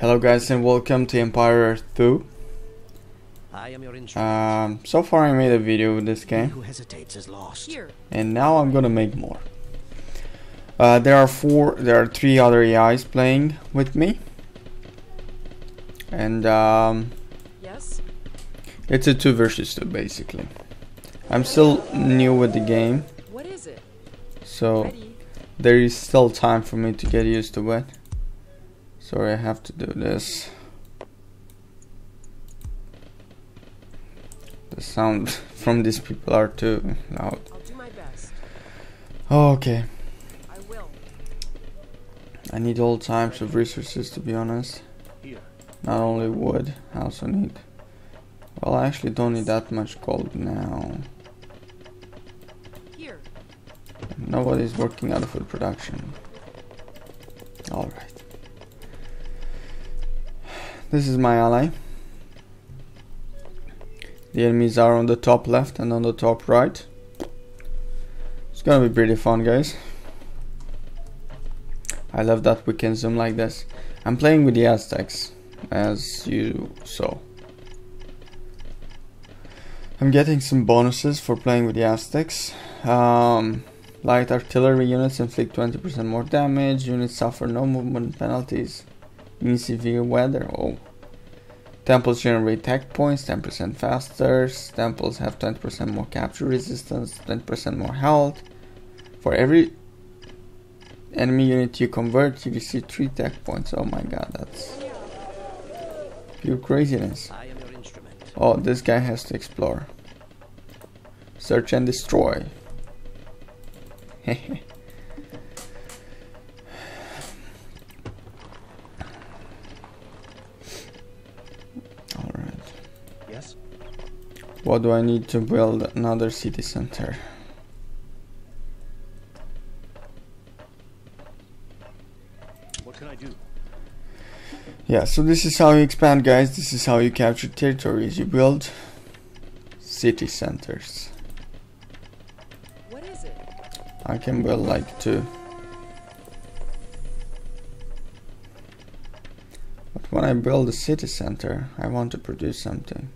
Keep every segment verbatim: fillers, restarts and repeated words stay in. Hello guys and welcome to Empire Earth two. Um, so far I made a video with this game and now I'm gonna make more. Uh, there are four, there are three other A Is playing with me and um, yes. It's a two versus two basically. I'm still new with the game, what is it? So Ready? There is still time for me to get used to it. Sorry, I have to do this. The sound from these people are too loud. I'll do my best. Okay. I will. I need all types of resources to be honest. Here. Not only wood, I also need. Well, I actually don't need that much gold now. Here. Nobody's working out of food production. Alright. This is my ally. The enemies are on the top left and on the top right. It's gonna be pretty fun, guys. I love that we can zoom like this. I'm playing with the Aztecs, as you saw. I'm getting some bonuses for playing with the Aztecs. Um, light artillery units inflict twenty percent more damage. Units suffer no movement penalties. In severe weather, oh. Temples generate tech points, ten percent faster. Temples have twenty percent more capture resistance, ten percent more health. For every enemy unit you convert, you receive three tech points. Oh my god, that's pure craziness. I am your instrument. Oh, this guy has to explore. Search and destroy. Hehe. What do I need to build another city center? What can I do? Yeah, so this is how you expand, guys. This is how you capture territories. You build city centers. What is it? I can build like two. But when I build a city center, I want to produce something.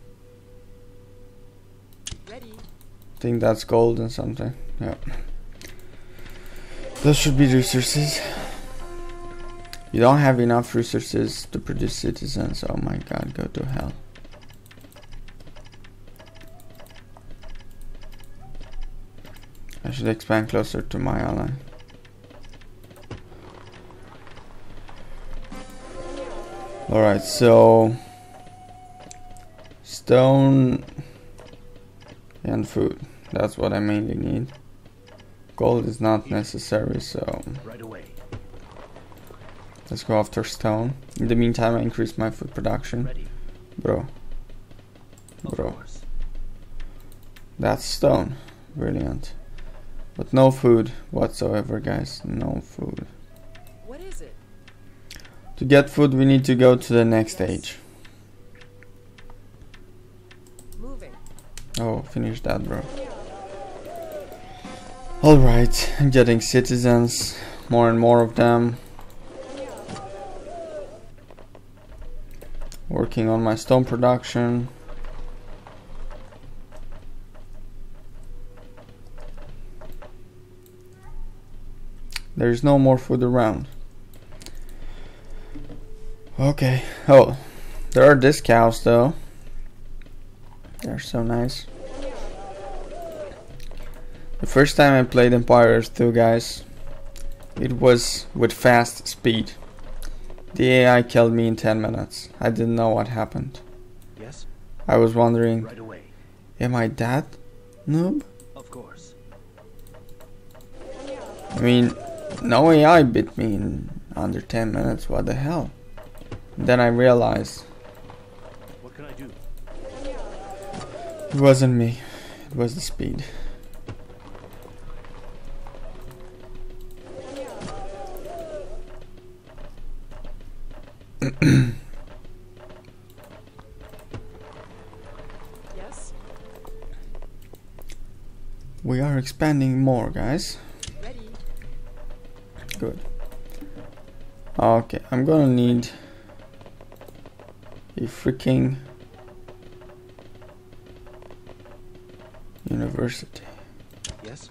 I think that's gold and something. Yeah, those should be resources. You don't have enough resources to produce citizens. Oh my god, go to hell. I should expand closer to my ally. Alright, so stone and food. That's what I mainly need. Gold is not necessary, so right away. Let's go after stone. In the meantime, I increase my food production. Ready. Bro. Bro. That's stone. Brilliant. But no food whatsoever, guys. No food. What is it? To get food, we need to go to the next yes. stage. Moving. Oh, finish that, bro. Alright, I'm getting citizens, more and more of them. Working on my stone production. There is no more food around. Okay, oh, there are these cows though. They're so nice. The first time I played Empire Earth two, guys, it was with fast speed. The A I killed me in ten minutes. I didn't know what happened. Yes. I was wondering, right away. Am I that noob? Of course. I mean, no A I beat me in under ten minutes. What the hell? Then I realized. What can I do? It wasn't me. It was the speed. Yes. We are expanding more, guys. Ready. Good. Okay, I'm gonna need The freaking university. Yes.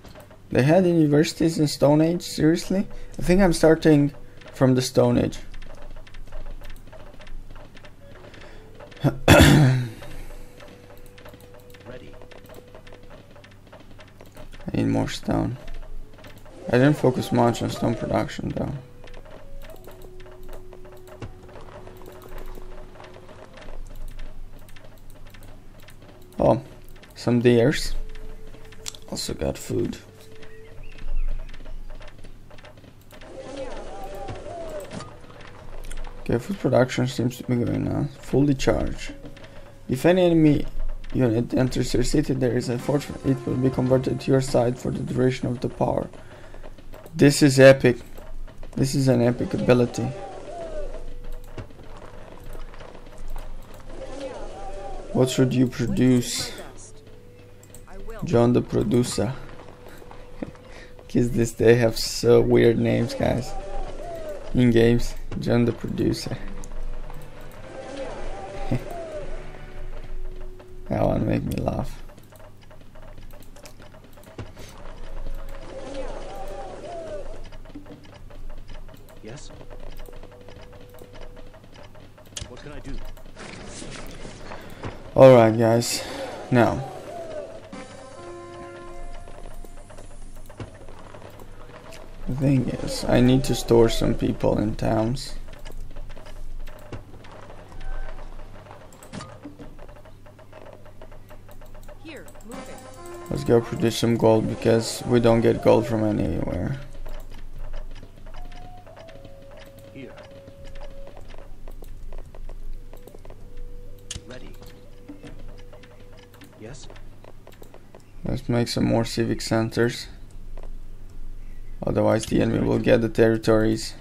They had universities in Stone Age, seriously? I think I'm starting from the Stone Age. Ready. I need more stone. I didn't focus much on stone production though. Oh, some deers. Also got food. Okay, food production seems to be going on. Fully charged. If any enemy unit enters your city, there is a fortress. It will be converted to your side for the duration of the power. This is epic. This is an epic ability. What should you produce? John the Producer. Kids this day have so weird names, guys. In games, John the Producer. That one made me laugh. Yes. What can I do? Alright guys, now the thing is, I need to store some people in towns. Here, move it. Let's go produce some gold, because we don't get gold from anywhere. Let's make some more civic centers, otherwise the enemy will get the territories,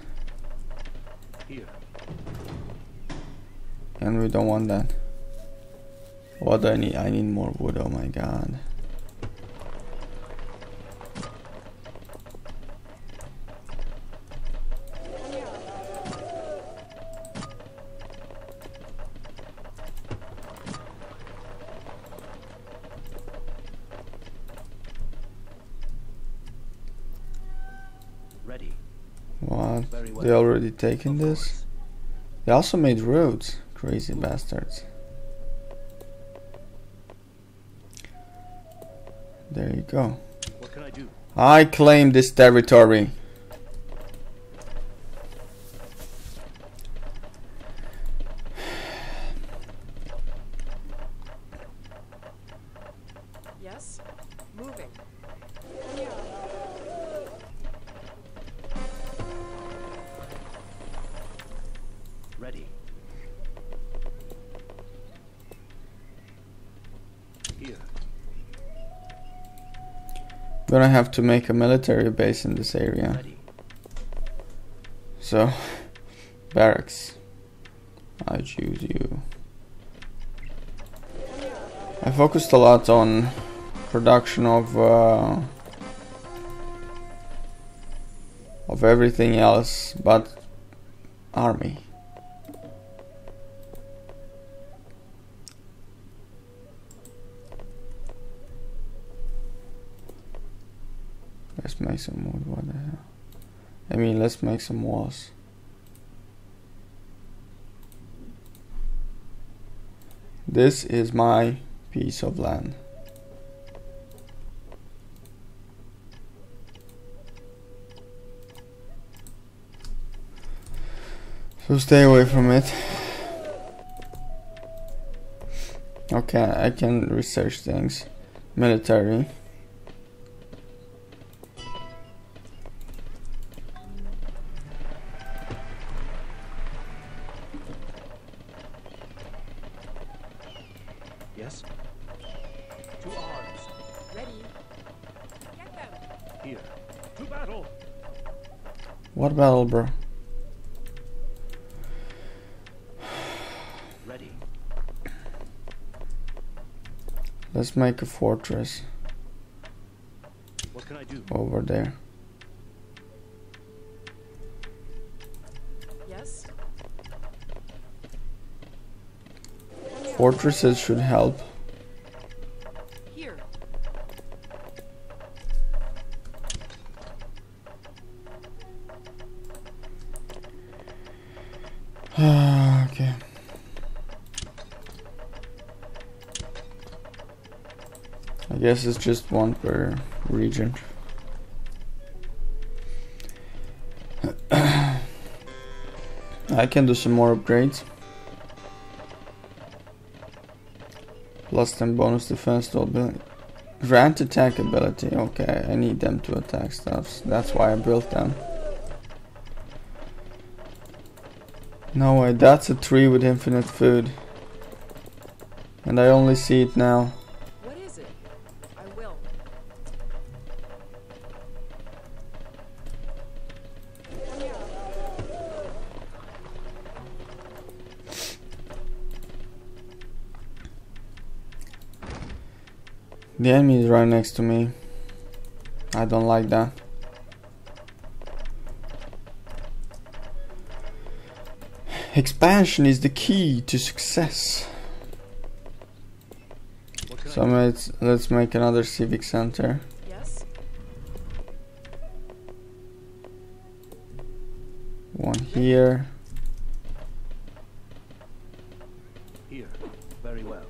and we don't want that. What do I need? I need more wood, oh my god. What? They already taken this? They also made roads, crazy bastards. There you go. What can I do? I claim this territory. Yes, moving. Ready. Here. Gonna have to make a military base in this area. Ready. So, barracks. I choose you. I focused a lot on production of uh, of everything else, but army. Let's make some wood, what the hell. I mean, let's make some walls. This is my piece of land. So stay away from it. Okay, I can research things. Military. Yes. To arms. Ready. Get them. Here. To battle. What battle, bro? Ready. Let's make a fortress. What can I do? Over there. Yes. Fortresses should help. Here. Okay. I guess it's just one per region. I can do some more upgrades. Plus ten bonus defense to ability. Grant attack ability. Okay, I need them to attack stuff. That's why I built them. No way, that's a tree with infinite food. And I only see it now. What is it? I will. The enemy is right next to me. I don't like that. Expansion is the key to success. So let's, let's make another civic center. Yes. One here. Here. Very well.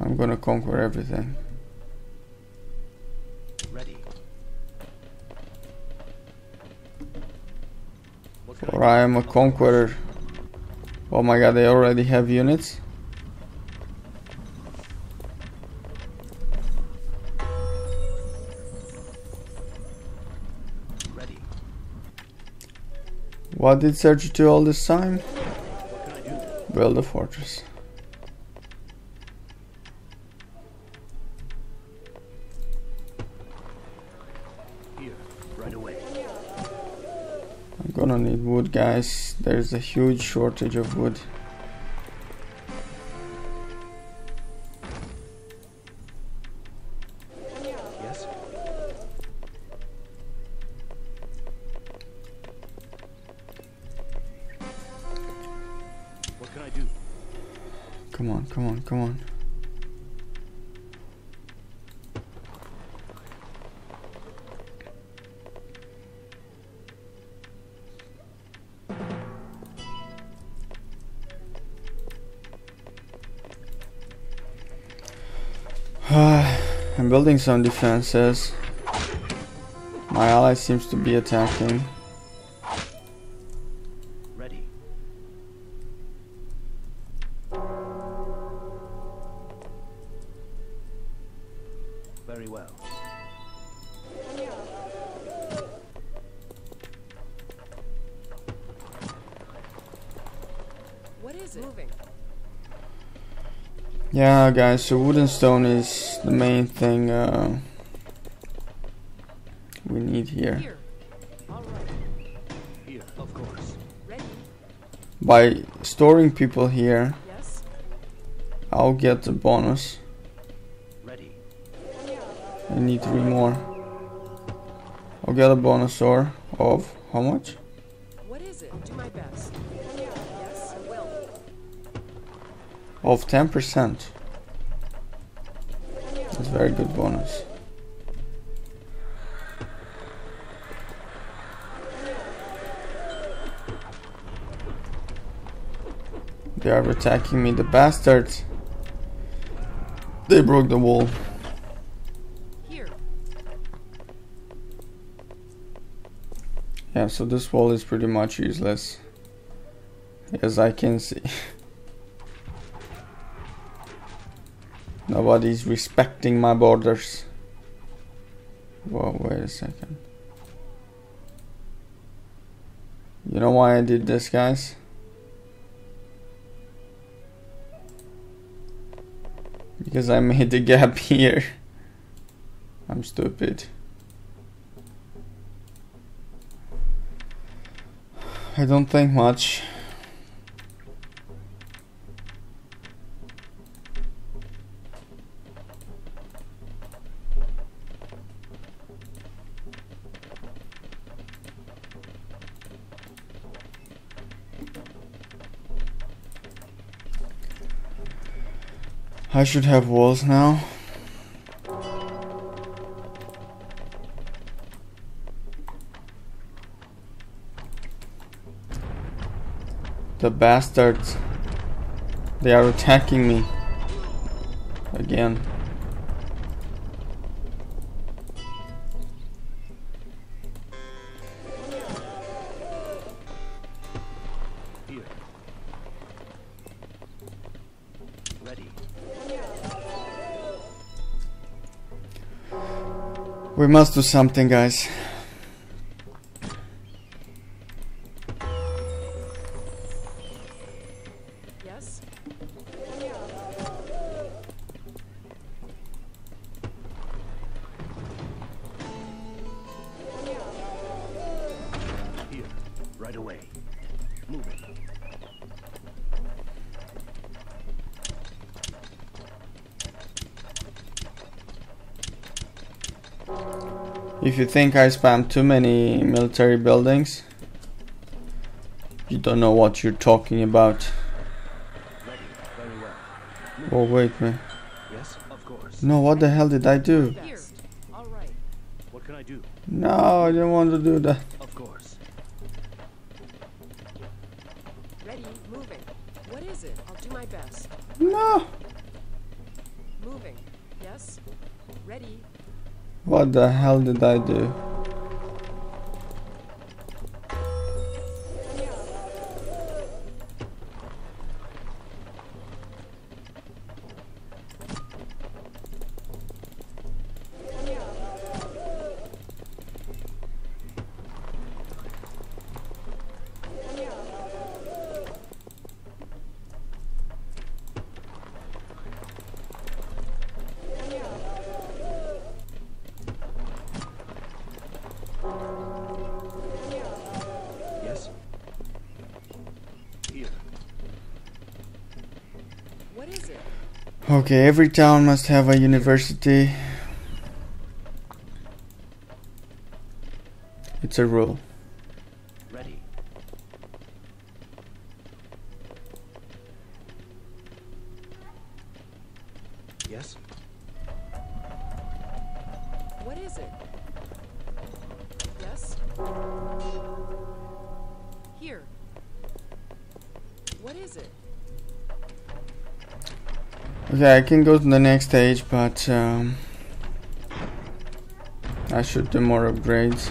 I'm gonna conquer everything. Ready. For I am a conqueror. Oh my god, they already have units. Ready. What did Serge do all this time? Build a fortress. Gonna need wood, guys. There's a huge shortage of wood. Yes. What can I do? Come on, come on, come on. I'm building some defenses. My ally seems to be attacking. Ready. Very well. What is it? Moving. Yeah, guys, so wood and stone is the main thing uh, we need here. Here. All right. Here, of course. Ready. By storing people here, yes. I'll get the bonus. Ready. I need three more. I'll get a bonus or of how much? What is it? I'll do my best. Of ten percent. That's a very good bonus. They are attacking me, the bastards. They broke the wall. Here. Yeah, so this wall is pretty much useless, as I can see. Nobody's respecting my borders. Whoa, wait a second. You know why I did this, guys? Because I made the gap here. I'm stupid. I don't think much. I should have walls now. The bastards. They are attacking me. Again. We must do something, guys. Yes. Here, right away. Move it. If you think I spam too many military buildings, you don't know what you're talking about. Oh wait, man. Yes, of course. No, what the hell did I do? All right. What can I do? No, I didn't want to do that. Of course. Ready, moving. What is it? I'll do my best. No. Moving. Yes. Ready. What the hell did I do? Okay, every town must have a university. It's a rule. Ready. Yes. What is it? Yes. Here. What is it? Okay, I can go to the next stage, but um, I should do more upgrades.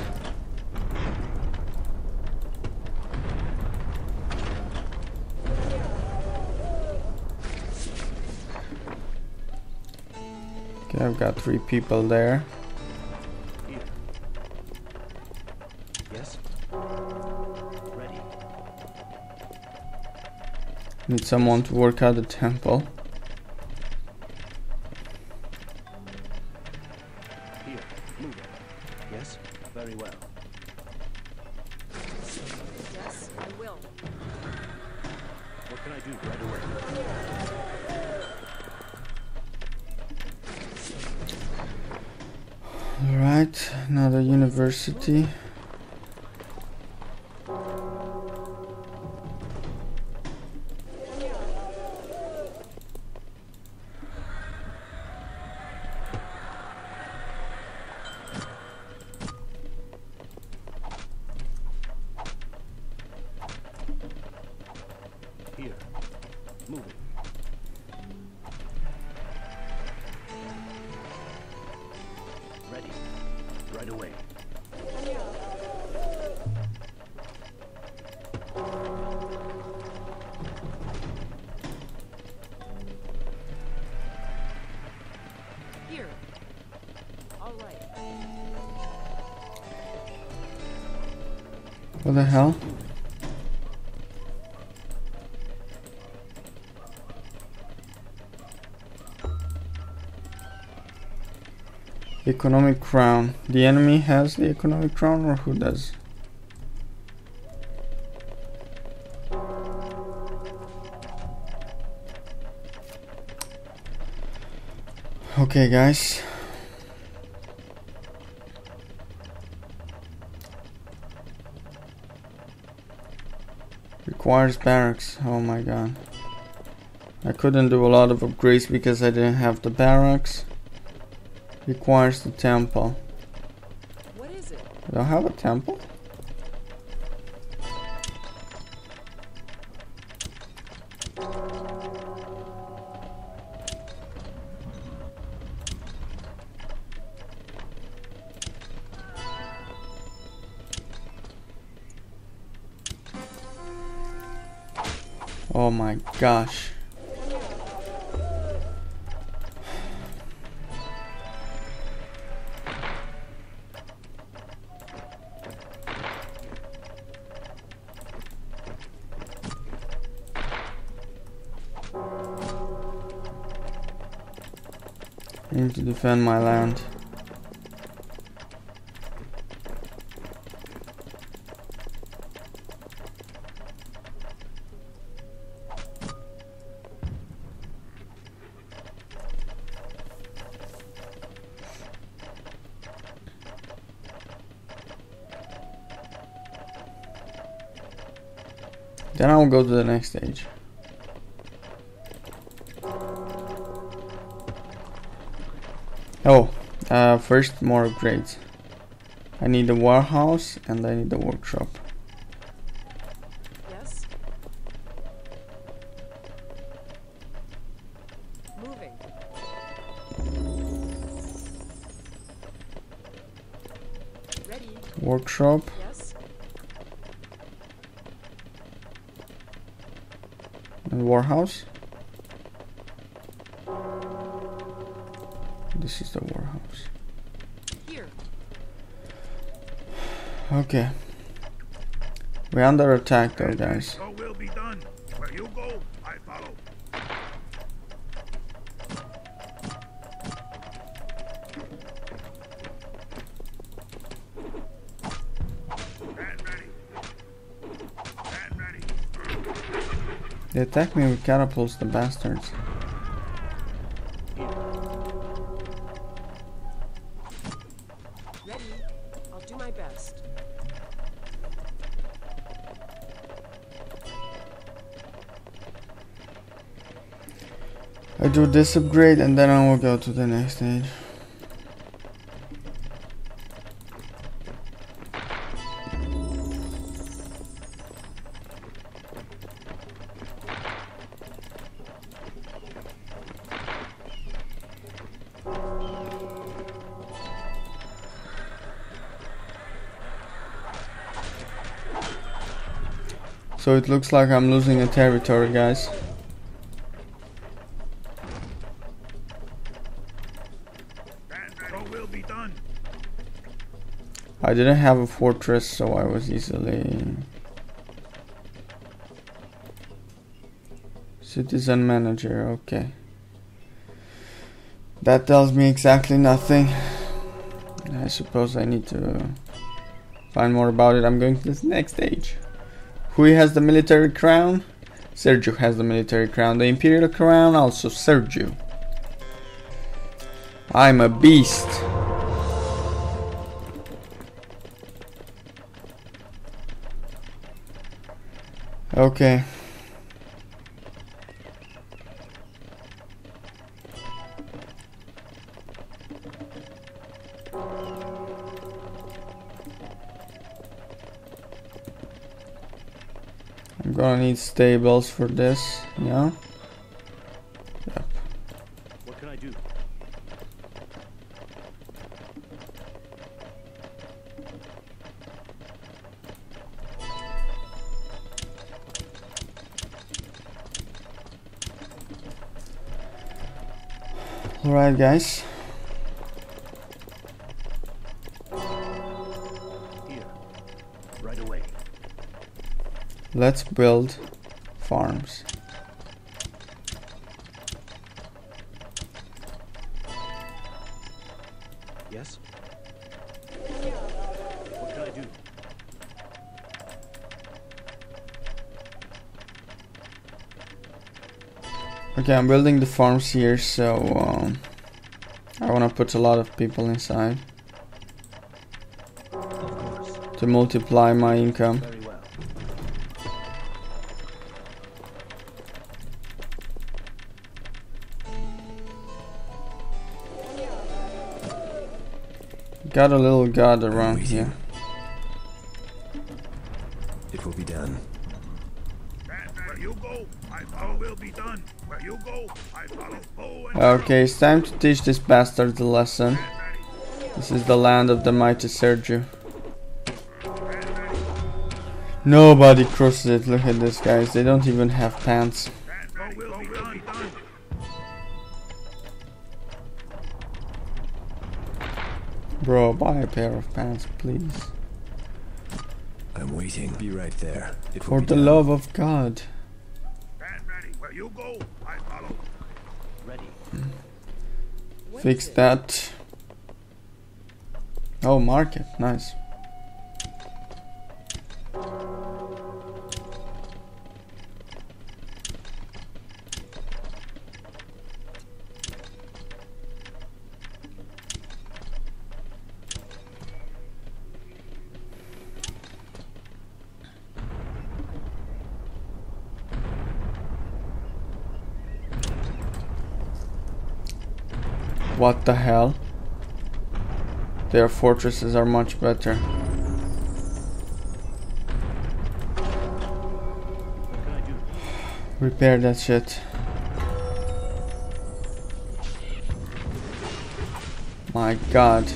Okay, I've got three people there. Yes. Ready. Need someone to work out the temple. Another university. Here, move it. Ready. Right away. Here. All right. What the hell? Economic crown. The enemy has the economic crown, or who does? Okay, guys. Requires barracks. Oh my god. I couldn't do a lot of upgrades because I didn't have the barracks. Requires the temple. What is it? I don't have a temple. Oh my gosh. I need to defend my land. Then I'll go to the next stage. Oh, uh, first more upgrades. I need a warehouse and I need a workshop. Yes. Moving. Ready. Workshop. Yes. And warehouse. This is the warehouse. Here. Okay. We're under attack though, guys. So will be done. Where you go, I follow. And ready. And ready. They attack me with catapults, the bastards. I do this upgrade and then I will go to the next stage. So it looks like I'm losing a territory, guys. I didn't have a fortress, so I was easily... Citizen manager, okay. That tells me exactly nothing. I suppose I need to find more about it. I'm going to this next stage. Who has the military crown? Sergio has the military crown. The imperial crown, also Sergio. I'm a beast. Okay. I'm gonna need stables for this, yeah? Yep. What can I do? Alright guys. Here. Right away. Let's build farms. Yes. What can I do? Okay, I'm building the farms here, so um, I want to put a lot of people inside to multiply my income. Got a little guard around here. It will be done. Where you go, I follow will be done. Where you go, I follow. Okay, it's time to teach this bastard the lesson. This is the land of the mighty Sergio. Nobody crosses it. Look at this, guys. They don't even have pants. Bro, buy a pair of pants, please. I'm waiting. Be right there. It For the done. love of God. Ready. Where you go, I follow. Ready. Fix that. Oh, market. Nice. What the hell? Their fortresses are much better. What can I do? Repair that shit. My God.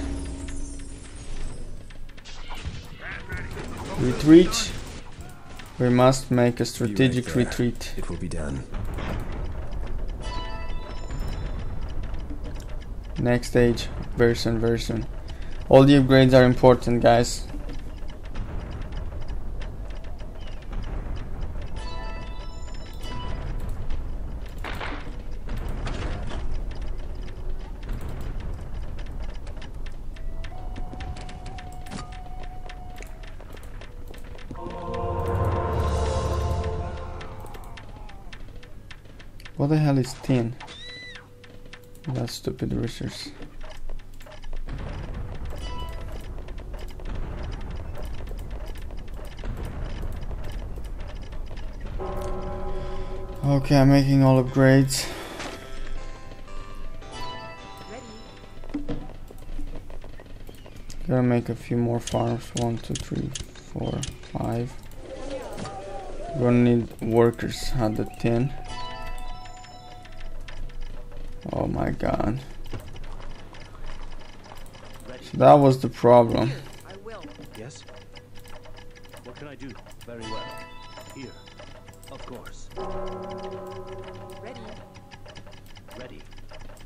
Retreat. We must make a strategic retreat. It will be done. Next stage, very soon, very soon. All the upgrades are important, guys. What the hell is tin? That stupid research. Okay, I'm making all upgrades. Gonna make a few more farms. One, two, three, four, five. We're gonna need workers at the tin. Oh my God. So that was the problem. I will. Yes. What can I do? Very well. Here. Of course. Ready. Ready.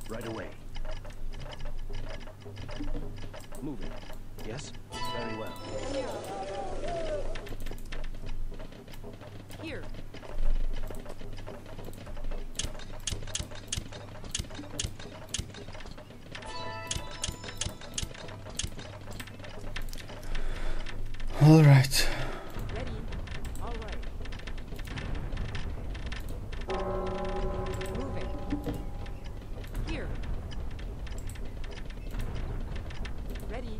Right away. Moving. Yes. Very well. Here. All right. Ready. All right. Moving. Here. Ready.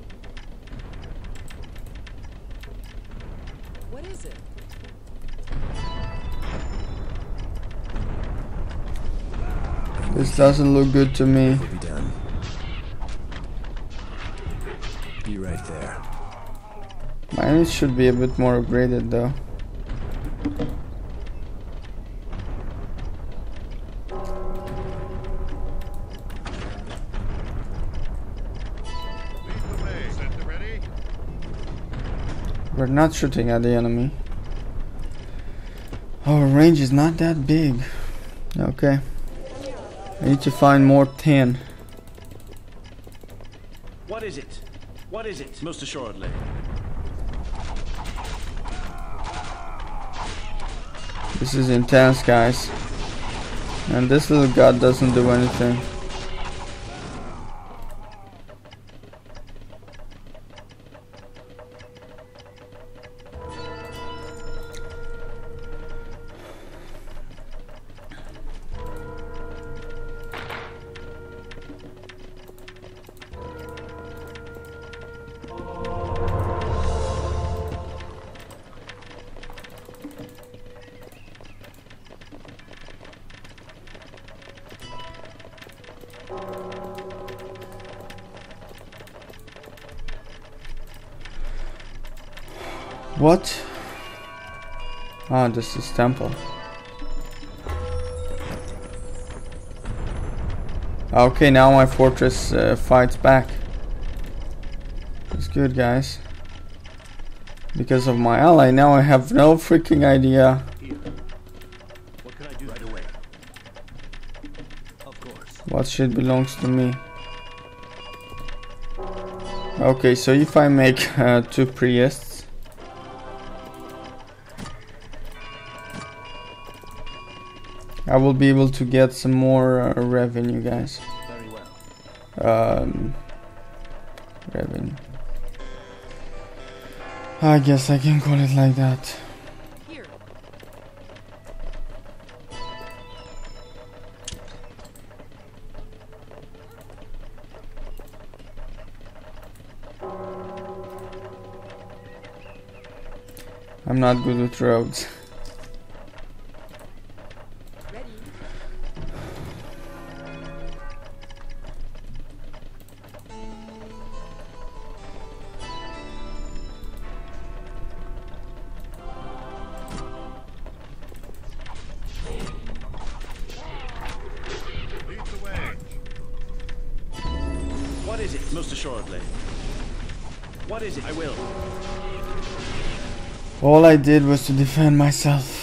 What is it? This doesn't look good to me. Be right there. Mine should be a bit more upgraded though. We're not shooting at the enemy. Our range is not that big. Okay. I need to find more tin. What is it? What is it? Most assuredly. This is intense, guys. And this little god doesn't do anything. What? Ah, this is temple. Okay, now my fortress uh, fights back. That's good, guys. Because of my ally, now I have no freaking idea. What can I do right away? Of course. What shit belongs to me? Okay, so if I make uh, two priests, I will be able to get some more uh, revenue, guys. Very well. Um, revenue. I guess I can call it like that. Here. I'm not good with roads. Ready. Lead the way. What is it? Most assuredly. What is it? I will. All I did was to defend myself.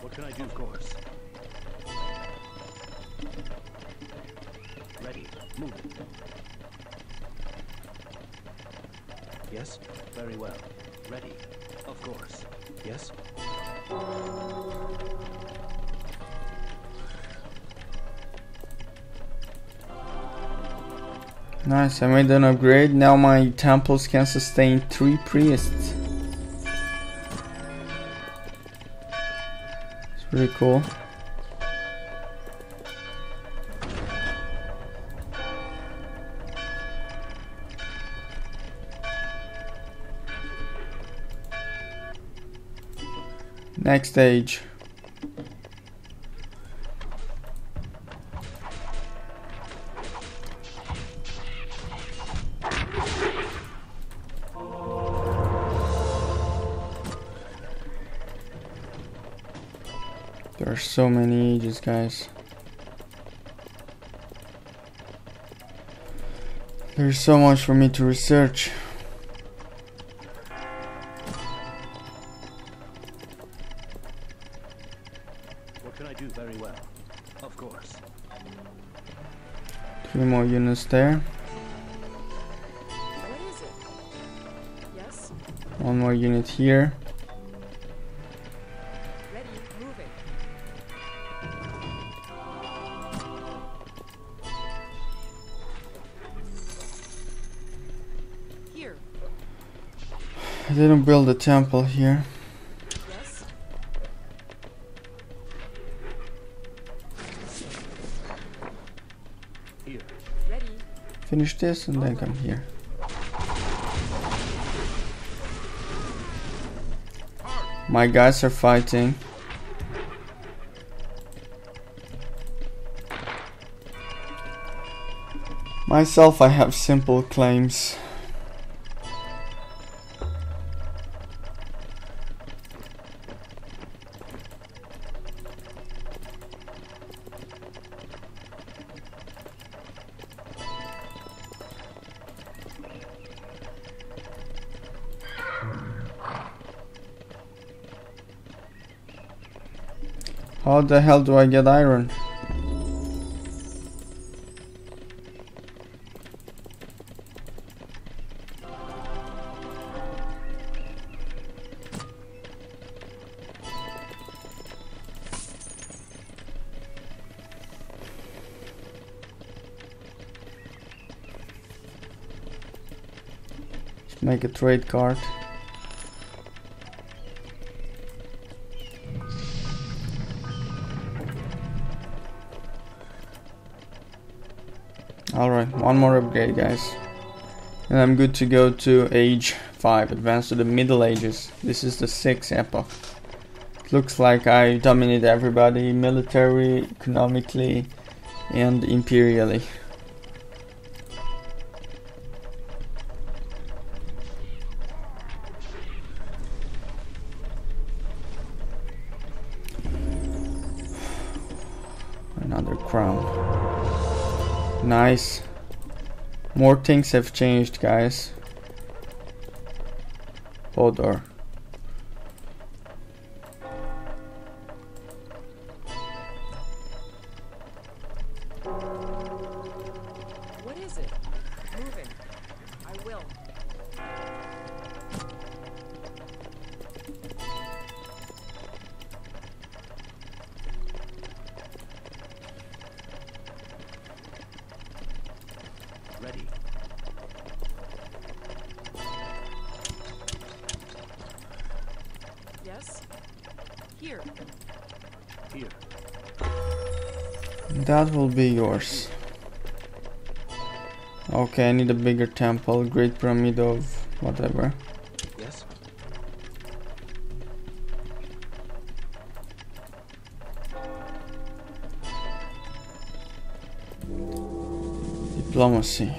What can I do, of course? Ready, move it. Yes, very well. Ready, of course. Yes. Nice, I made an upgrade. Now my temples can sustain three priests. It's pretty cool. Next stage. There are so many ages, guys. There's so much for me to research. What can I do very well? Of course. Three more units there. What is it? Yes. One more unit here. I didn't build a temple here. Yes. Here. Ready. Finish this and then come here. My guys are fighting. Myself, I have simple claims. How the hell do I get iron? Let's make a trade card. Alright, one more upgrade, guys. And I'm good to go to age five, advance to the Middle Ages. This is the sixth epoch. looks like I dominate everybody, militarily, economically, and imperially. Another crown. Nice. More things have changed, guys. Hodor. What is it? Moving. I will. That will be yours. Okay, I need a bigger temple, Great Pyramid of whatever. Yes. Diplomacy.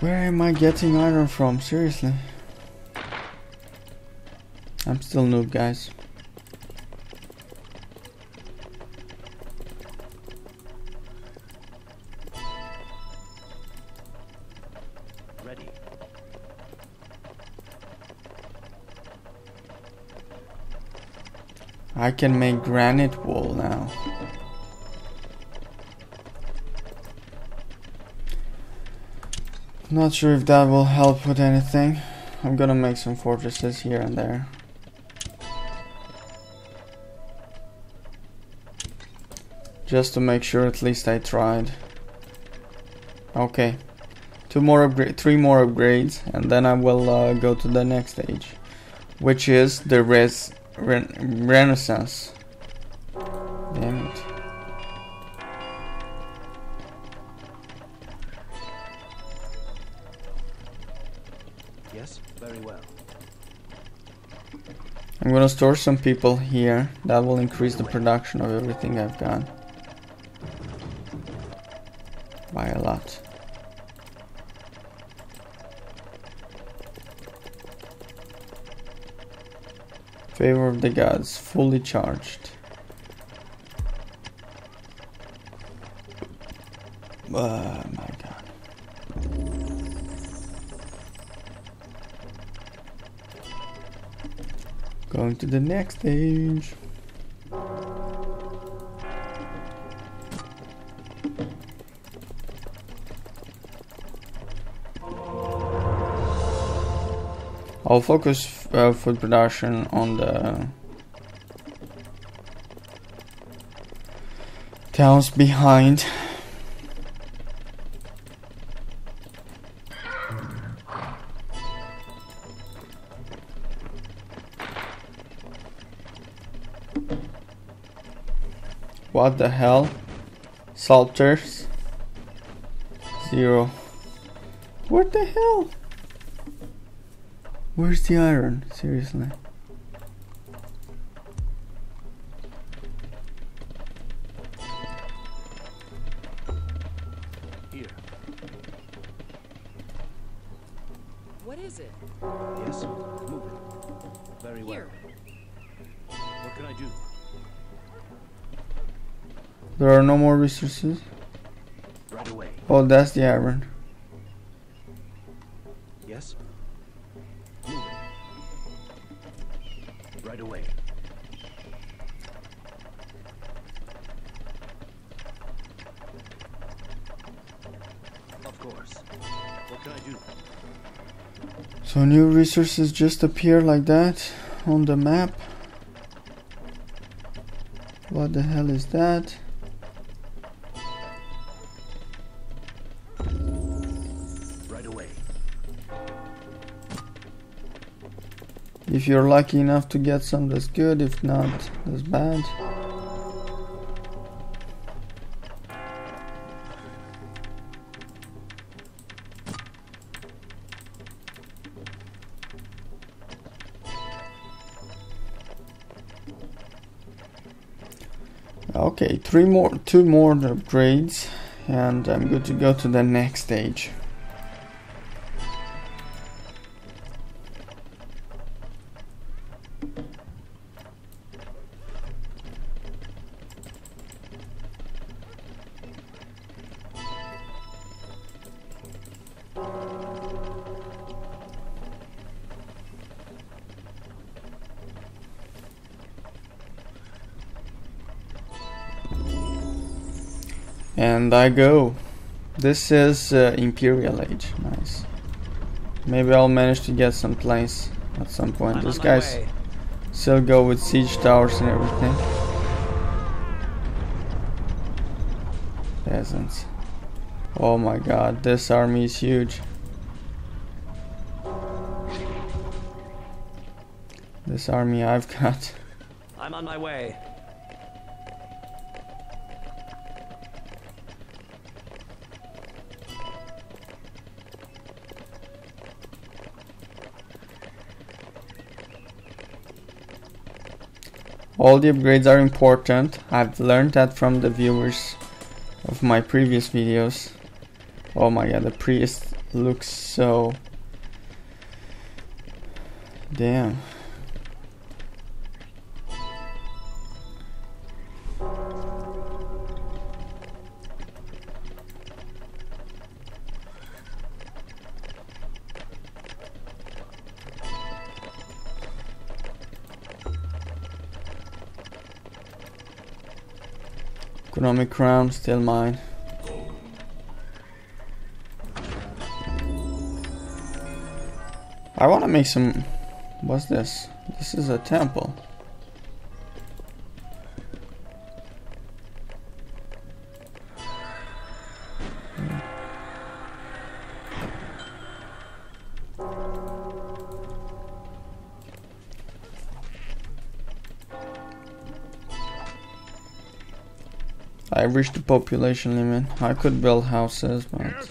Where am I getting iron from? Seriously? I'm still noob, guys. Ready. I can make granite wall now. Not sure if that will help with anything. I'm gonna make some fortresses here and there. Just to make sure at least I tried. Okay. Two more upgrade, three more upgrades, and then I will uh, go to the next stage, which is the res re Renaissance. Damn it. I'm gonna store some people here. That will increase the production of everything I've got by a lot. Favor of the gods, fully charged. Uh, my god. Going to the next stage. I'll focus uh, food production on the towns behind. What the hell? Salters? Zero. What the hell? Where's the iron? Seriously. Here. What is it? Yes, move it. Very Here. well. What can I do? There are no more resources. Right away. Oh, that's the iron. Yes. Move. Right away. Of course. What can I do? So new resources just appear like that on the map. What the hell is that? If you're lucky enough to get some, that's good. If not, that's bad. Okay, three more, two more upgrades, and I'm good to go to the next stage. And I go. This is uh, Imperial Age. Nice. Maybe I'll manage to get some place at some point. I'm These guys still go with siege towers and everything. Peasants. Oh my god, this army is huge. This army I've got. I'm on my way. All the upgrades are important. I've learned that from the viewers of my previous videos. Oh my god, the priest looks so... Damn. Economic crown, still mine. I wanna make some... What's this? This is a temple. I reached the population limit. I could build houses, but yes.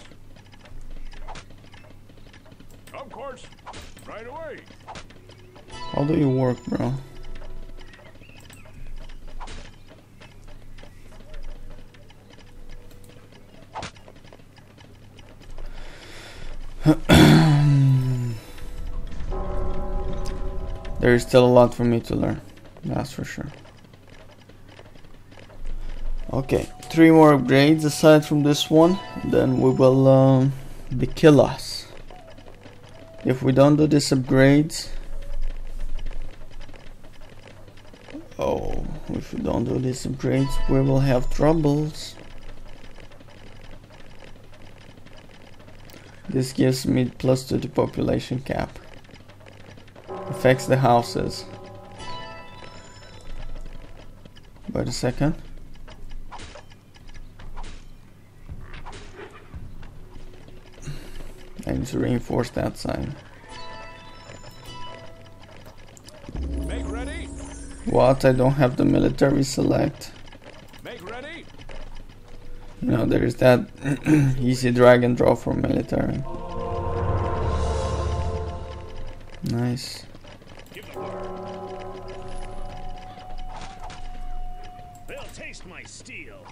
Of course. Right away. How do you work, bro? There is still a lot for me to learn, that's for sure. Okay, three more upgrades aside from this one, then we will um, be kill us. If we don't do these upgrades, oh, if we don't do these upgrades, we will have troubles. This gives me plus to the population cap. Affects the houses. Wait a second. To reinforce that sign. Make ready. What? I don't have the military select. Make ready. You know, there is that easy drag and draw for military. Nice. Give the word. They'll taste my steel.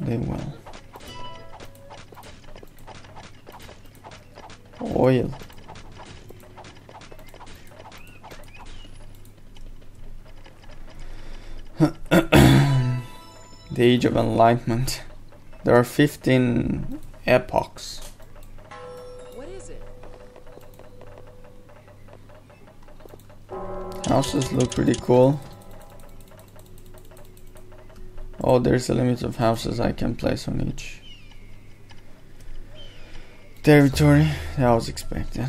They will. Oil. The Age of Enlightenment. There are fifteen epochs. What is it? Houses look pretty cool. Oh, there's a limit of houses I can place on each territory. That was expected.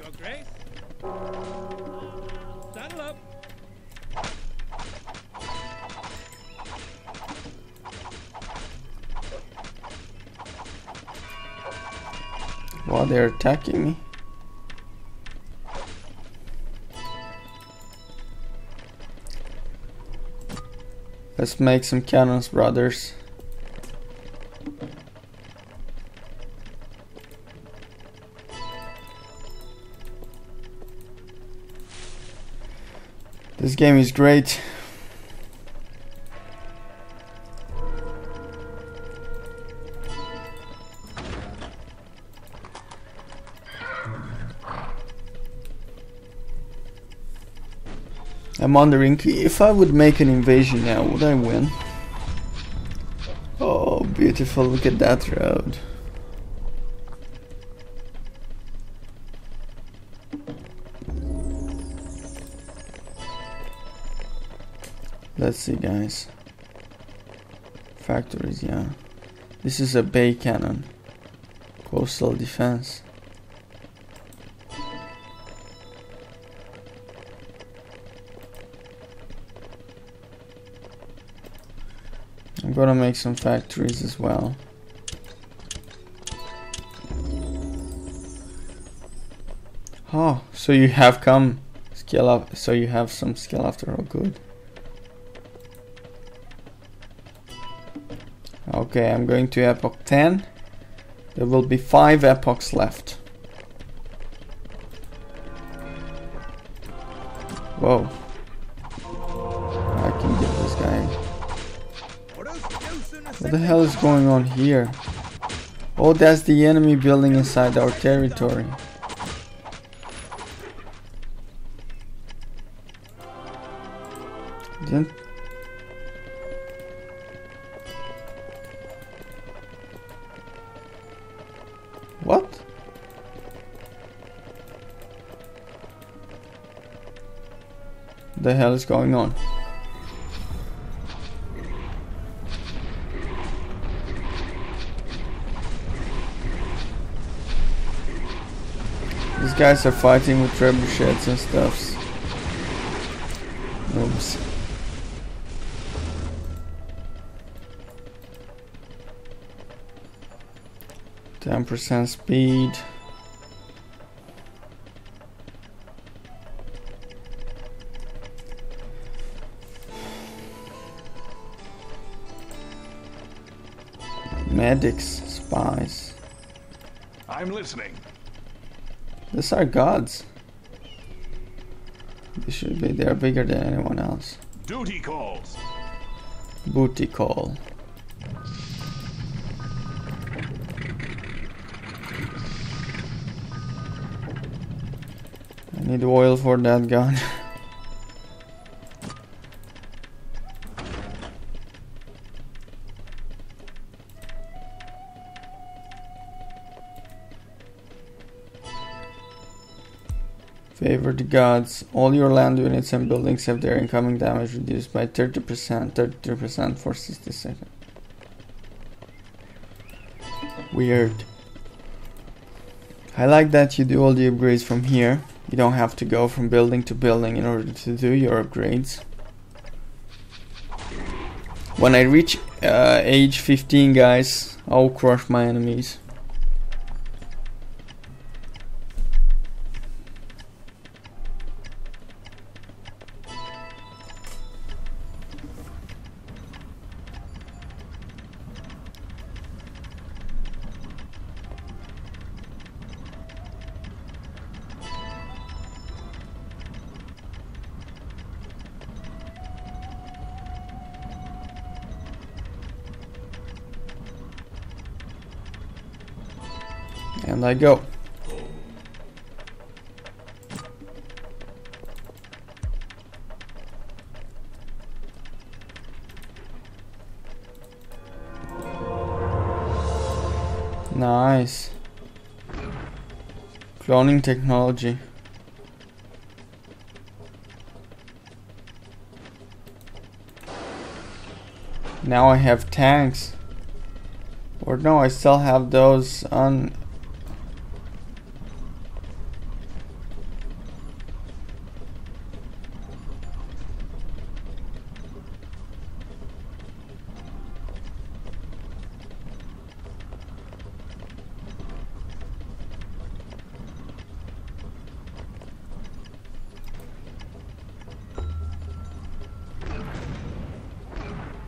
Your Grace. Saddle up. While they're attacking me. Let's make some cannons, brothers. This game is great. I'm wondering if I would make an invasion now, would I win? Oh, beautiful, look at that road. Let's see, guys. Factories, yeah. This is a bay cannon. Coastal defense. I'm gonna make some factories as well. Oh, so you have come skill up, so you have some skill after all, good. Okay, I'm going to epoch ten. There will be five epochs left. Whoa. I can get this guy. What the hell is going on here? Oh, that's the enemy building inside our territory. Didn't What? The hell is going on? These guys are fighting with trebuchets and stuffs. Oops. ten percent speed. Medics, spies. I'm listening. These are gods. They should be. They are bigger than anyone else. Duty calls. Booty call. I need oil for that gun. Favor the gods. All your land units and buildings have their incoming damage reduced by thirty percent, thirty-three percent for sixty seconds. Weird. I like that you do all the upgrades from here. You don't have to go from building to building in order to do your upgrades. When I reach uh, age fifteen, guys, I'll crush my enemies. And I go. Nice. Cloning technology. Now I have tanks. Or no, I still have those on.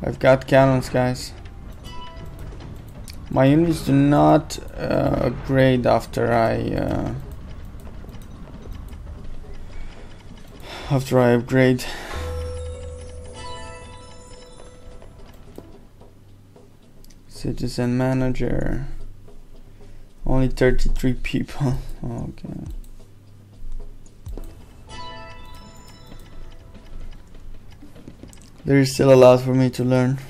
I've got cannons, guys. My units do not uh, upgrade after I uh, after I upgrade. Citizen manager. Only thirty-three people. Okay. There is still a lot for me to learn.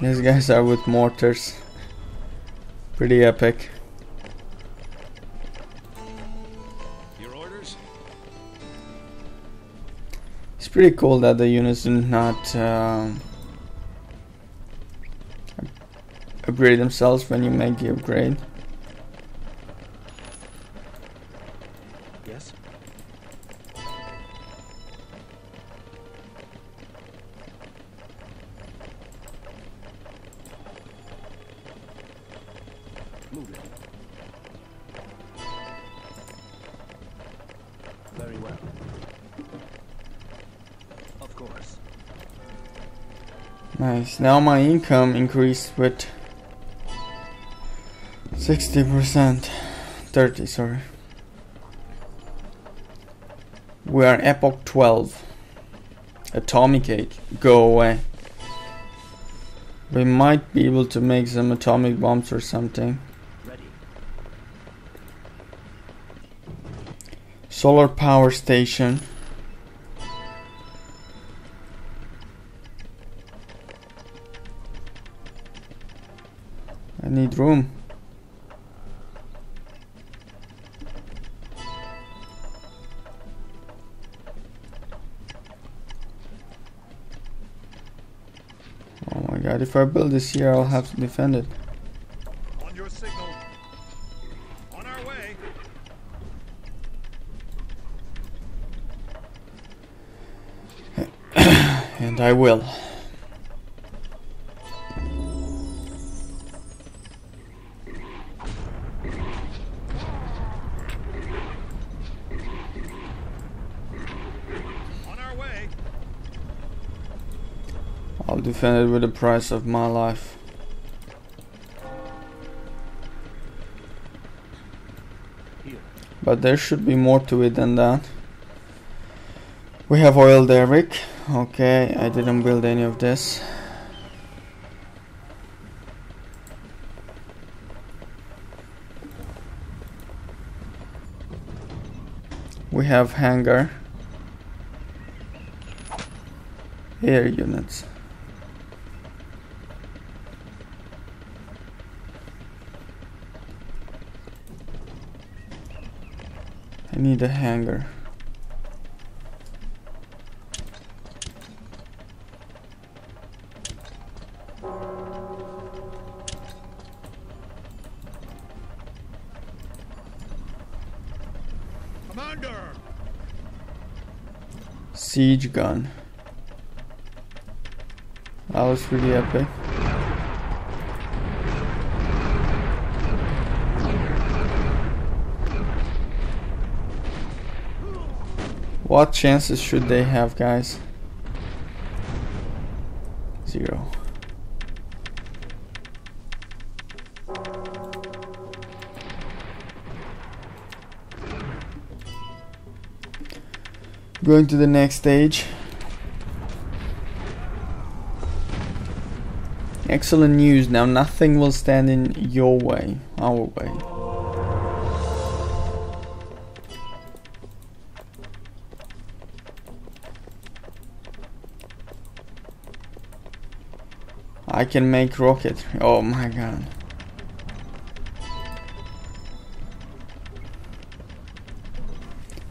These guys are with mortars. Pretty epic. Your orders? It's pretty cool that the units do not um, upgrade themselves when you make the upgrade. Now my income increased with sixty percent, thirty, sorry. We are epoch twelve. Atomic age, go away. We might be able to make some atomic bombs or something. Solar power station. Need room. Oh my god, if I build this here I'll have to defend it. On your signal. On our way. And I will. Defended with the price of my life. But there should be more to it than that. We have oil there, Rick. Okay, I didn't build any of this. We have hangar. Air units. Need a hangar. Commander. Siege gun. That was pretty epic. What chances should they have, guys? Zero. Going to the next stage. Excellent news. Now nothing will stand in your way, our way. I can make rocket. Oh my god.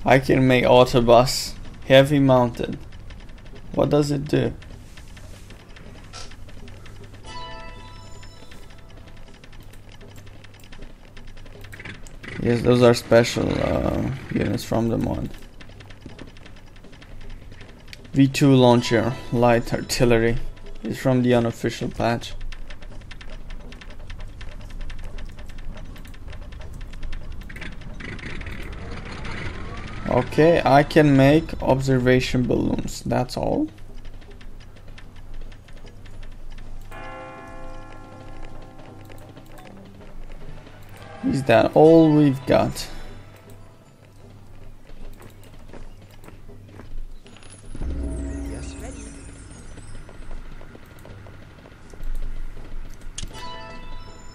I can make autobus. Heavy mounted. What does it do? Yes, those are special uh, units from the mod. V two launcher. Light artillery. It's from the unofficial patch. Okay, I can make observation balloons, that's all. Is that all we've got? Yes, ready.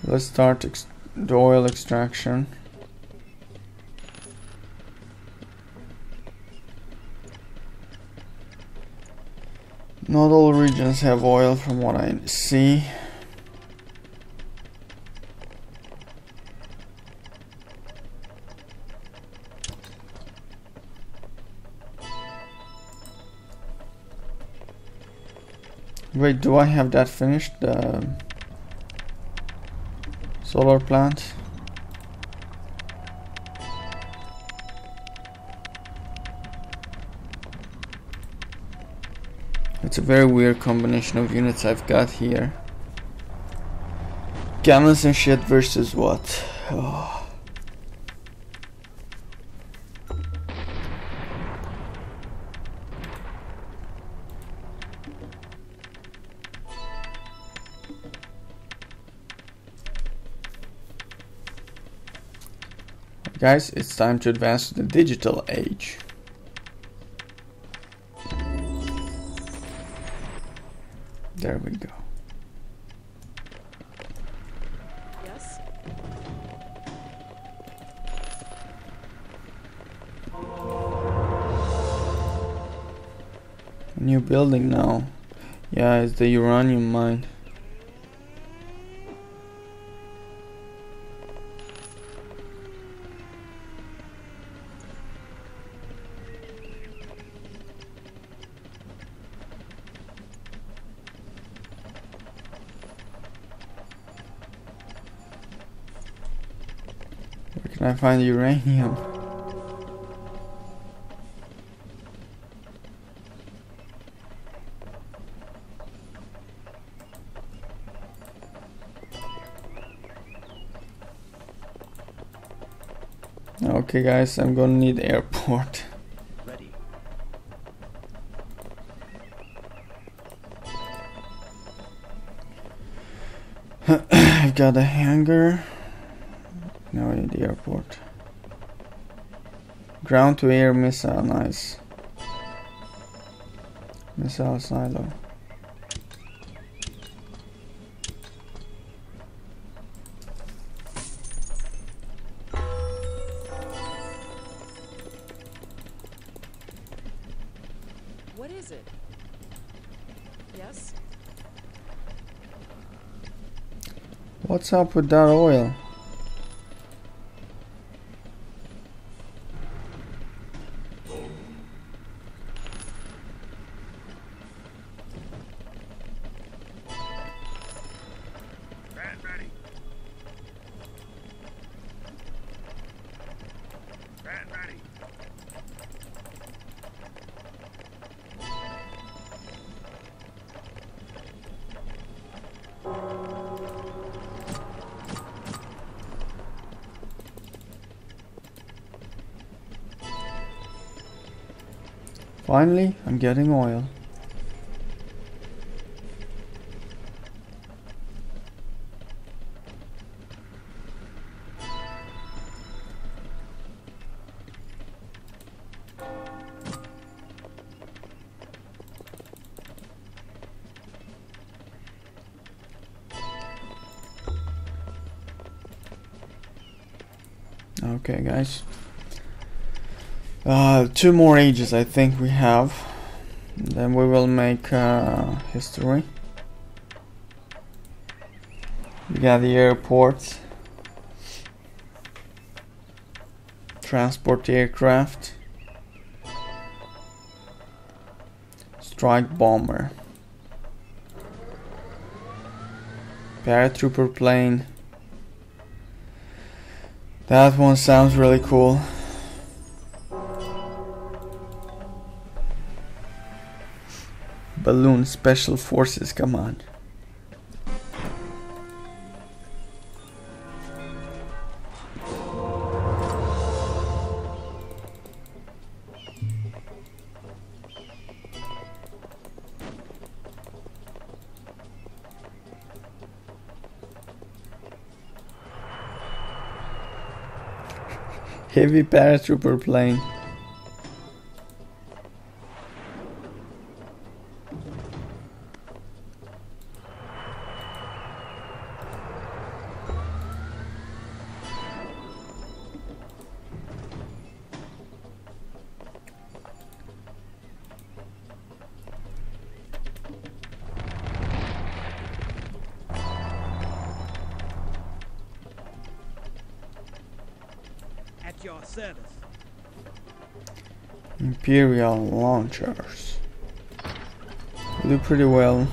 Let's start ex the oil extraction. Not all regions have oil from what I see. Wait, do I have that finished? The solar plant? It's a very weird combination of units I've got here. Camels and shit versus what? Oh. Guys, it's time to advance to the digital age. There we go. Yes. New building now. Yeah, it's the uranium mine. I find uranium. Okay guys, I'm gonna need airport. Ready. I've got a hangar. Now in the airport. Ground to air missile, nice. Missile silo. What is it? Yes. What's up with that oil? Finally, I'm getting oil. Okay, guys. Uh, two more ages I think we have, then we will make uh, history. We got the airport, transport aircraft, strike bomber, paratrooper plane. That one sounds really cool. Balloon special forces, come on. Heavy paratrooper plane. Imperial launchers. We do pretty well.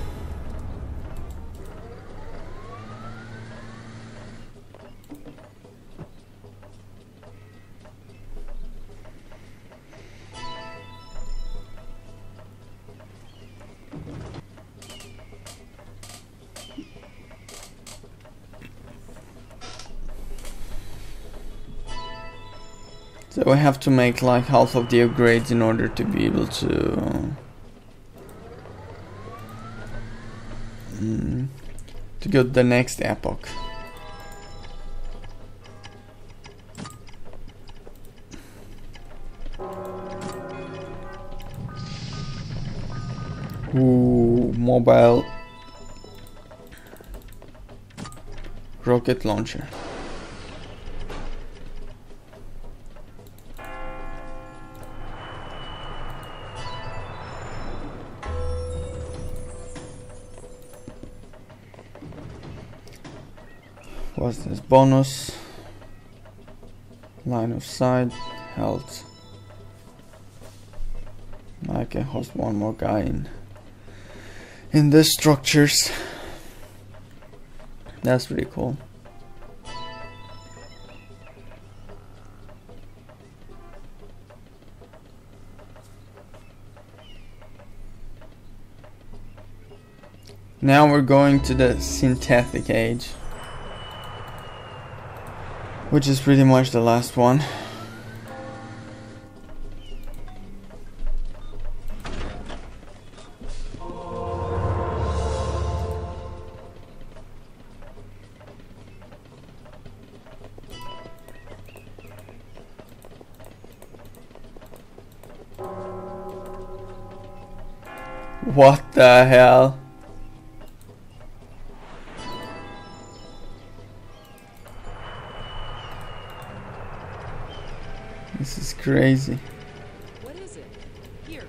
So I have to make like half of the upgrades in order to be able to um, to go to the next epoch. Ooh, mobile rocket launcher. What's this? Bonus, line of sight, health. I can host one more guy in in these structures. That's pretty cool. Now we're going to the synthetic age, which is pretty much the last one. What the hell? This is crazy. What is it? Here.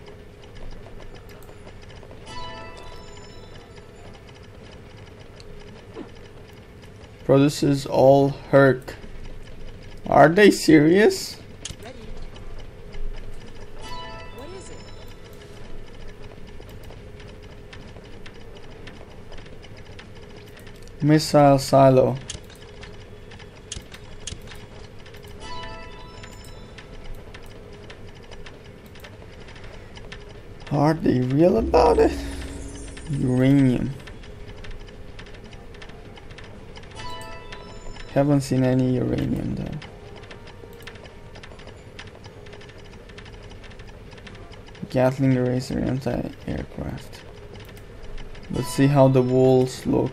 Produces all Herc. Are they serious? Ready. What is it? Missile silo. Are they real about it? Uranium. Haven't seen any uranium though. Gatling eraser, anti-aircraft. Let's see how the walls look.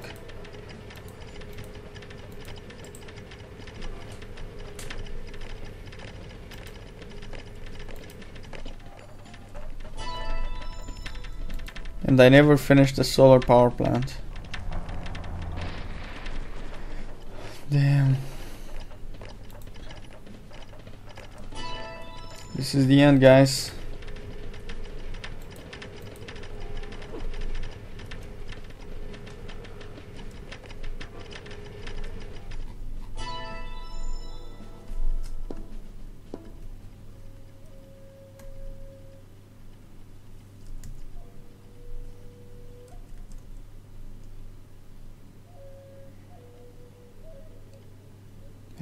And I never finished the solar power plant. Damn. This is the end, guys.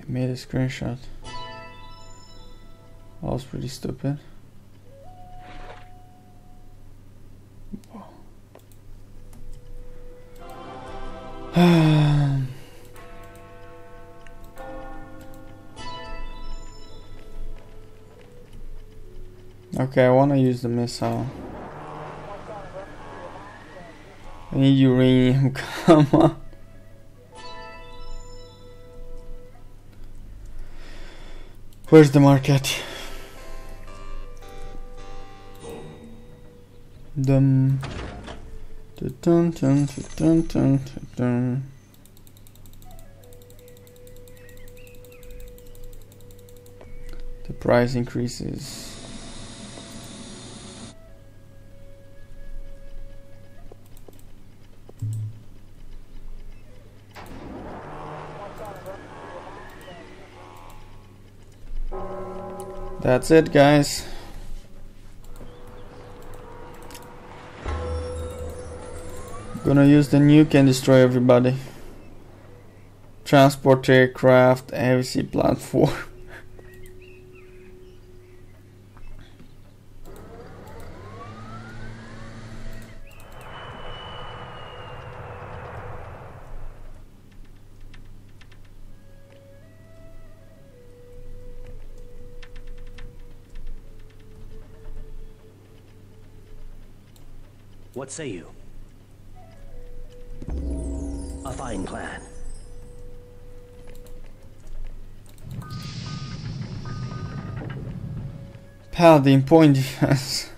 Made a screenshot. That was pretty stupid. Okay, I want to use the missile. I need uranium. Come on. Where's the market? Dum. Dun dun dun dun dun. The price increases. That's it, guys. I'm gonna use the nuke and destroy everybody. Transport aircraft, A V C platform. What say you? A fine plan. Paladin point defense.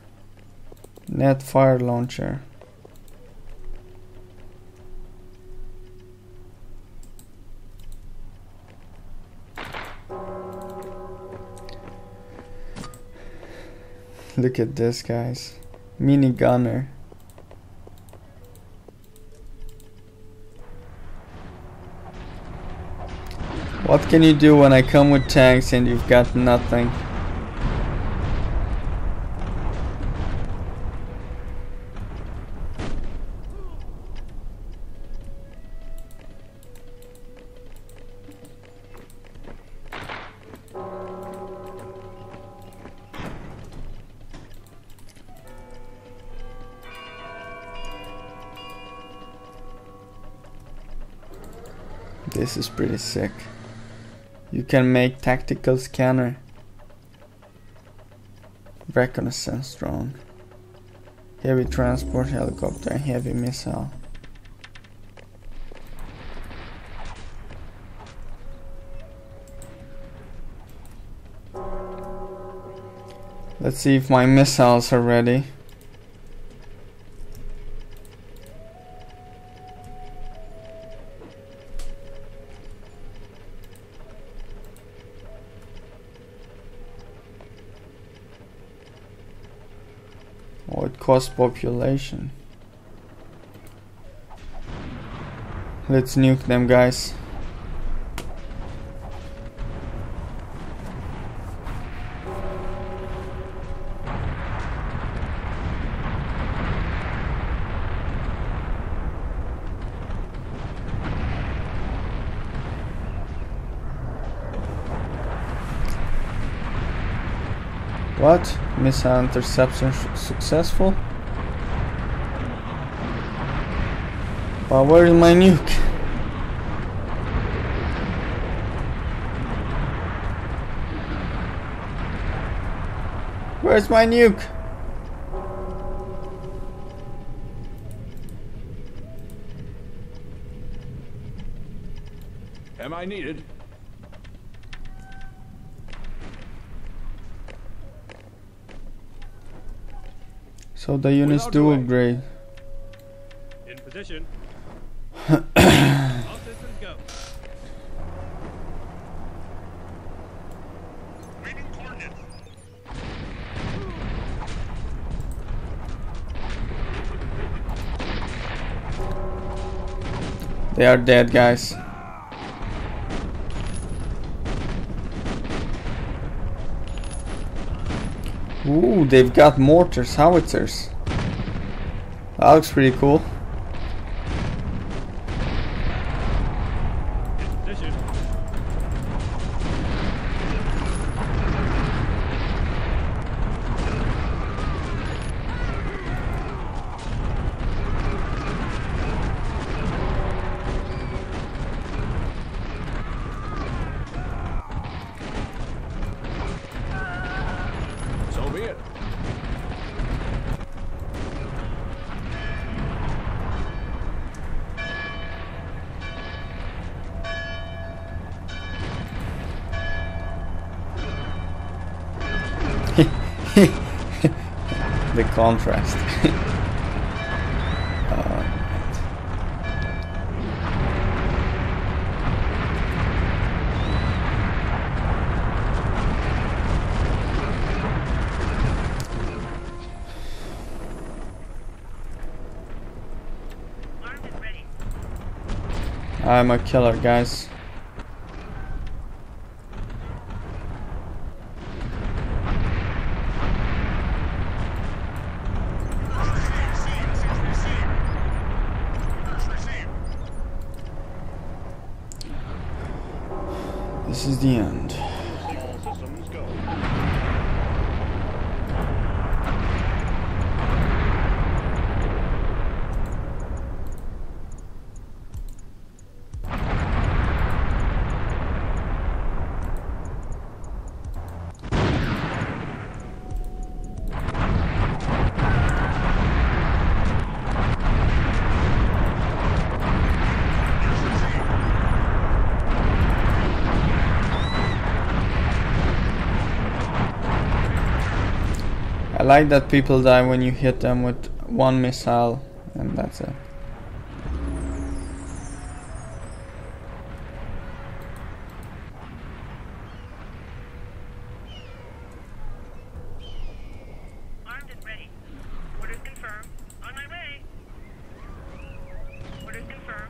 Net fire launcher. Look at this, guys. Mini gunner. What can you do when I come with tanks and you've got nothing? This is pretty sick. You can make tactical scanner, reconnaissance drone, heavy transport helicopter, heavy missile. Let's see if my missiles are ready. Cost population. Let's nuke them, guys. What? Missile interception successful. But where is my nuke? Where's my nuke? Am I needed? So the units do upgrade. In position. All systems go. Reading coordinates. They are dead, guys. Ooh, they've got mortars, howitzers. That looks pretty cool. The contrast. I'm a killer, guys. This is the end. I like that people die when you hit them with one missile, and that's it. Armed and ready. Orders confirmed. On my way. Orders confirmed.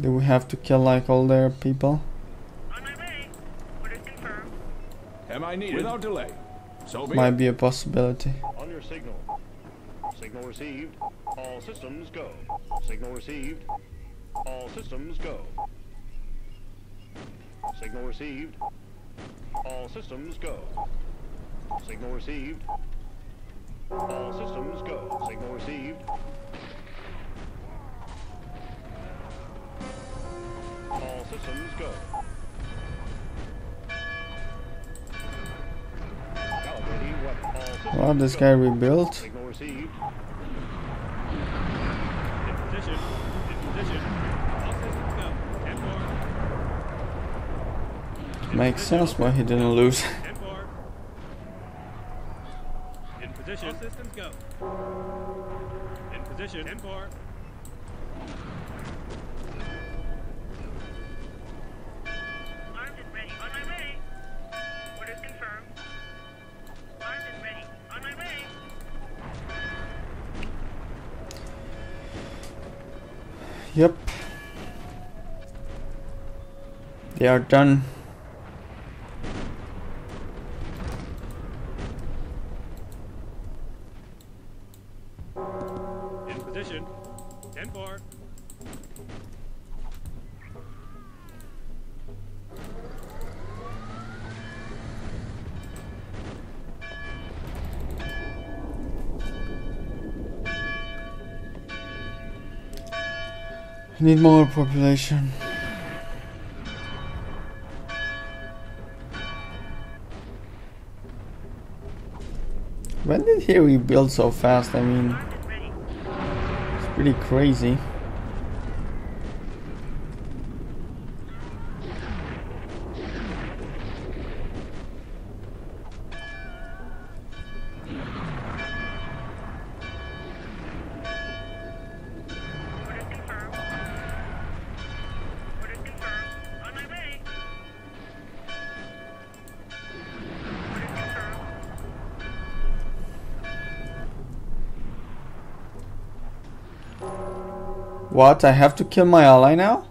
Do we have to kill like all their people? Without delay. So might be a possibility. On your signal. Signal received. All systems go. Signal received. All systems go. Signal received. All systems go. Signal received. All systems go. Signal received. All systems go. Well, this guy rebuilt. Makes sense why he didn't lose. In position. All systems go. In position. Empire. Armed and ready. On my way. Orders confirmed. Yep, they are done. In position, ten four. Need more population. When did he rebuild so fast? I mean, it's pretty crazy. What? I have to kill my ally now?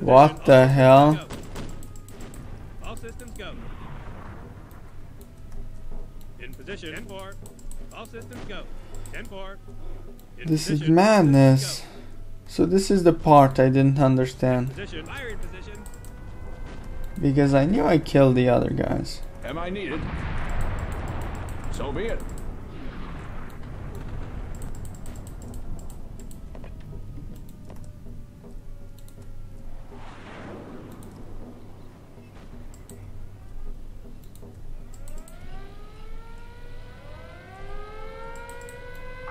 What the hell? All systems go. In position. ten four. All systems go. ten four. This is madness. So this is the part I didn't understand. Because I knew I killed the other guys. Am I needed? So be it.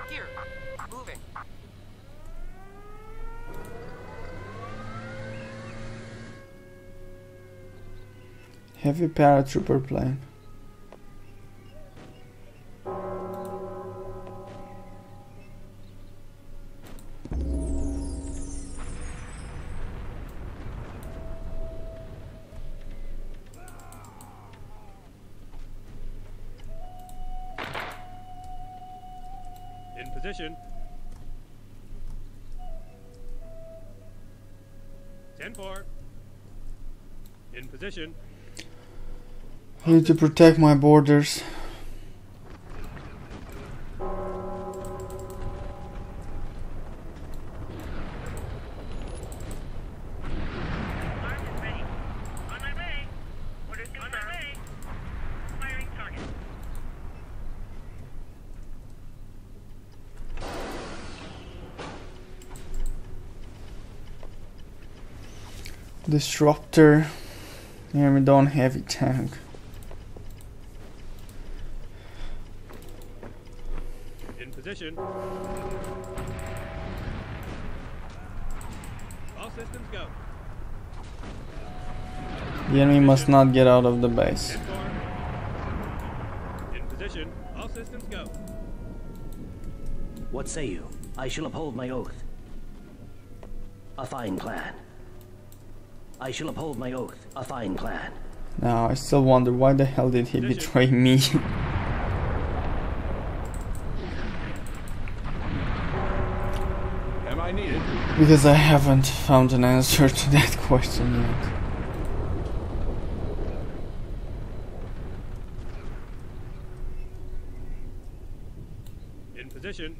Here, moving. Heavy paratrooper plane. In position. ten four. In position. I need to protect my borders. Disruptor, and we don't have a tank. In position. All systems go. The enemy must not get out of the base. In position. All systems go. What say you? I shall uphold my oath. A fine plan. I shall uphold my oath, a fine plan. Now, I still wonder why the hell did he betray me? Am I needed? Because I haven't found an answer to that question yet. In position.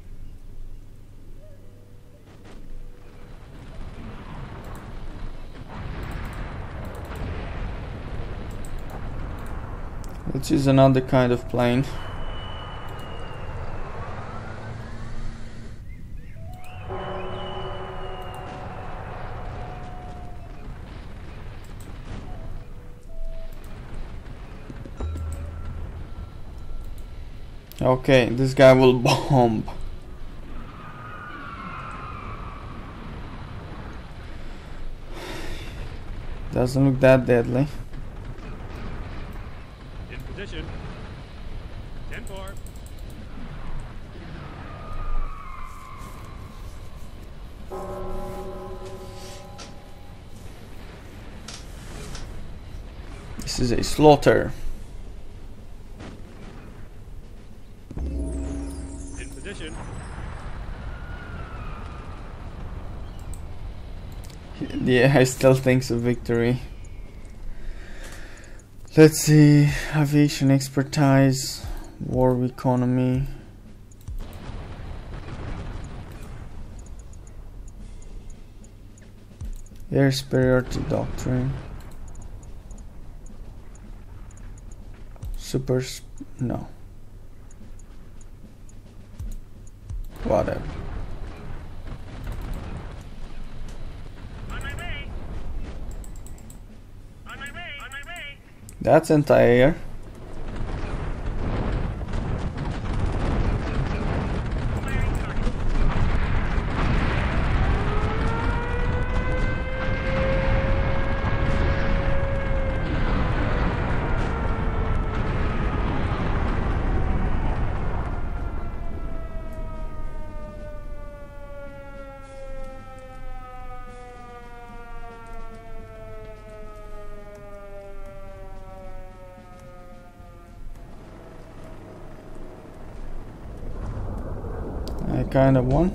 Let's use another kind of plane. Okay, this guy will bomb. Doesn't look that deadly. ten four. This is a slaughter. In position. Yeah, I still think it's a victory. Let's see, aviation expertise, war economy. Air superiority doctrine. Super sp no. Whatever. That's anti-air. Kind of one.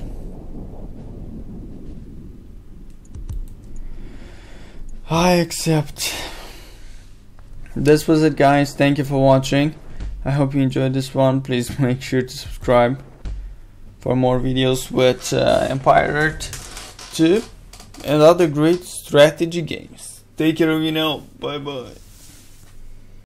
I accept. This was it, guys. Thank you for watching. I hope you enjoyed this one. Please make sure to subscribe for more videos with uh, Empire Earth two and other great strategy games. Take care of you now. Bye bye.